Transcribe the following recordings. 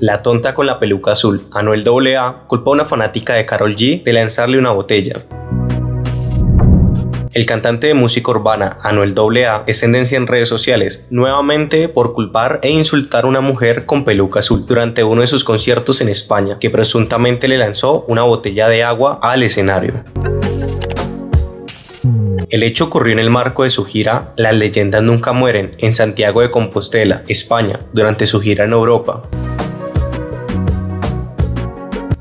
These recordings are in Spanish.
La tonta con la peluca azul, Anuel AA, culpa a una fanática de Karol G de lanzarle una botella. El cantante de música urbana, Anuel AA, es tendencia en redes sociales, nuevamente por culpar e insultar a una mujer con peluca azul durante uno de sus conciertos en España, que presuntamente le lanzó una botella de agua al escenario. El hecho ocurrió en el marco de su gira Las Leyendas Nunca Mueren, en Santiago de Compostela, España, durante su gira en Europa.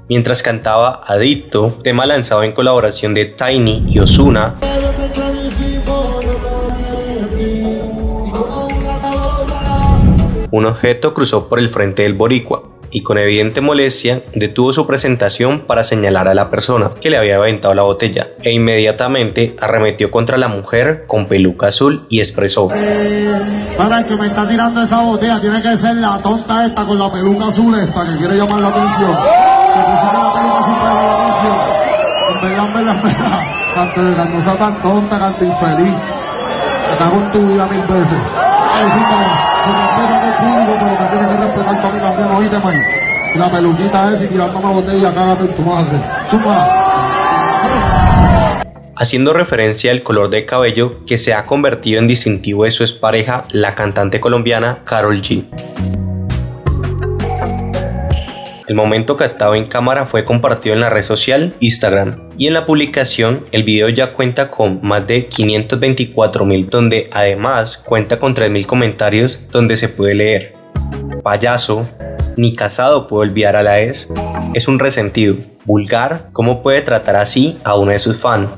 Mientras cantaba Adicto, tema lanzado en colaboración de Tainy y Ozuna, un objeto cruzó por el frente del boricua y con evidente molestia detuvo su presentación para señalar a la persona que le había aventado la botella e inmediatamente arremetió contra la mujer con peluca azul y expresó: Para el que me está tirando esa botella tiene que ser la tonta esta con la peluca azul esta que quiere llamar la atención. Haciendo referencia al color de cabello que se ha convertido en distintivo de su expareja, la cantante colombiana Karol G. El momento captado en cámara fue compartido en la red social Instagram y en la publicación el video ya cuenta con más de 524.000, donde además cuenta con 3.000 comentarios donde se puede leer: payaso, ni casado puede olvidar a la ex, es un resentido, vulgar, ¿cómo puede tratar así a una de sus fans?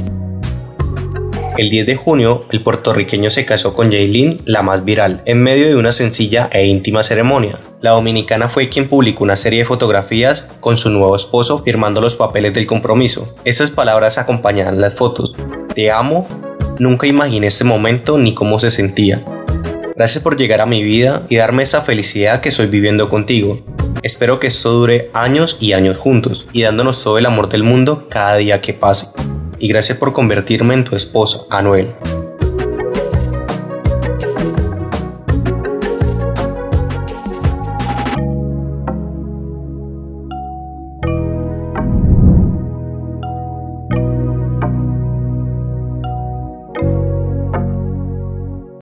El 10 de junio, el puertorriqueño se casó con Jaylin, la más viral, en medio de una sencilla e íntima ceremonia. La dominicana fue quien publicó una serie de fotografías con su nuevo esposo firmando los papeles del compromiso. Esas palabras acompañaban las fotos: te amo, nunca imaginé este momento ni cómo se sentía. Gracias por llegar a mi vida y darme esa felicidad que estoy viviendo contigo. Espero que esto dure años y años juntos y dándonos todo el amor del mundo cada día que pase. Y gracias por convertirme en tu esposa, Anuel.